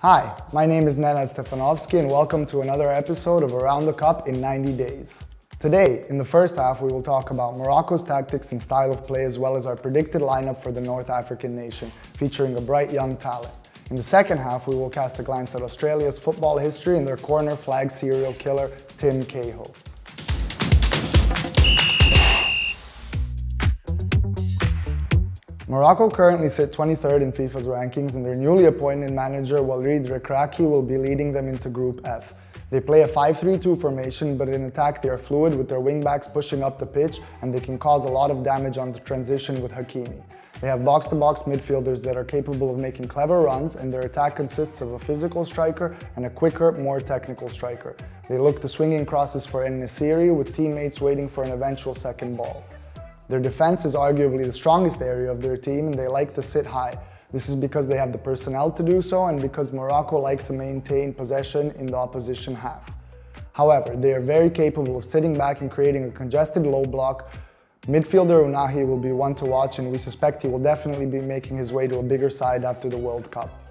Hi, my name is Nenad Stefanovski and welcome to another episode of Around the Cup in 90 Days. Today, in the first half, we will talk about Morocco's tactics and style of play as well as our predicted lineup for the North African nation, featuring a bright young talent. In the second half, we will cast a glance at Australia's football history and their corner flag serial killer, Tim Cahill. Morocco currently sit 23rd in FIFA's rankings and their newly appointed manager Walid Regragui will be leading them into Group F. They play a 5-3-2 formation, but in attack they are fluid with their wing-backs pushing up the pitch and they can cause a lot of damage on the transition with Hakimi. They have box-to-box midfielders that are capable of making clever runs and their attack consists of a physical striker and a quicker, more technical striker. They look to swinging crosses for En-Nesyri with teammates waiting for an eventual second ball. Their defense is arguably the strongest area of their team and they like to sit high. This is because they have the personnel to do so and because Morocco likes to maintain possession in the opposition half. However, they are very capable of sitting back and creating a congested low block. Midfielder Ounahi will be one to watch and we suspect he will definitely be making his way to a bigger side after the World Cup.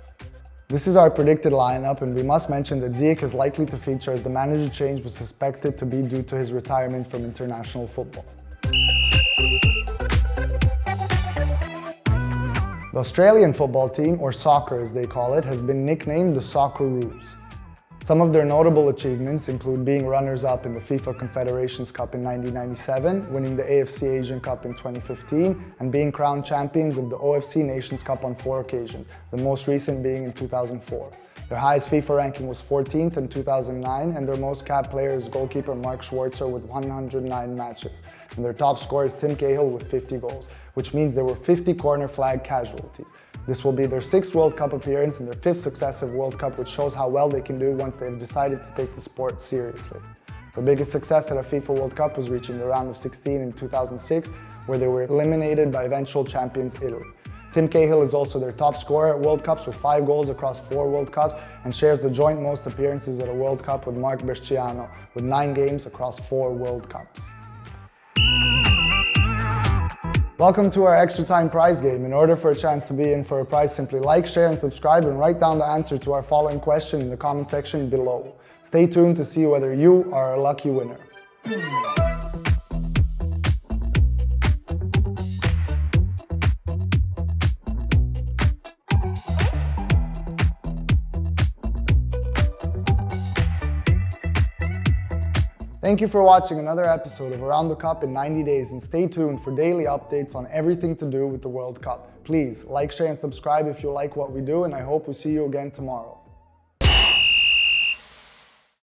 This is our predicted lineup and we must mention that Ziyech is likely to feature as the manager change was suspected to be due to his retirement from international football. The Australian football team, or soccer as they call it, has been nicknamed the Socceroos. Some of their notable achievements include being runners-up in the FIFA Confederations Cup in 1997, winning the AFC Asian Cup in 2015, and being crowned champions of the OFC Nations Cup on 4 occasions, the most recent being in 2004. Their highest FIFA ranking was 14th in 2009, and their most capped player is goalkeeper Mark Schwarzer with 109 matches. And their top scorer is Tim Cahill with 50 goals, which means there were 50 corner flag casualties. This will be their 6th World Cup appearance and their 5th successive World Cup, which shows how well they can do once they have decided to take the sport seriously. Their biggest success at a FIFA World Cup was reaching the round of 16 in 2006, where they were eliminated by eventual champions Italy. Tim Cahill is also their top scorer at World Cups with 5 goals across 4 World Cups and shares the joint most appearances at a World Cup with Marc Bresciano with 9 games across 4 World Cups. Welcome to our extra time prize game. In order for a chance to be in for a prize, simply like, share and subscribe and write down the answer to our following question in the comment section below. Stay tuned to see whether you are a lucky winner. Thank you for watching another episode of Around the Cup in 90 Days and stay tuned for daily updates on everything to do with the World Cup. Please like, share and subscribe if you like what we do and I hope we see you again tomorrow.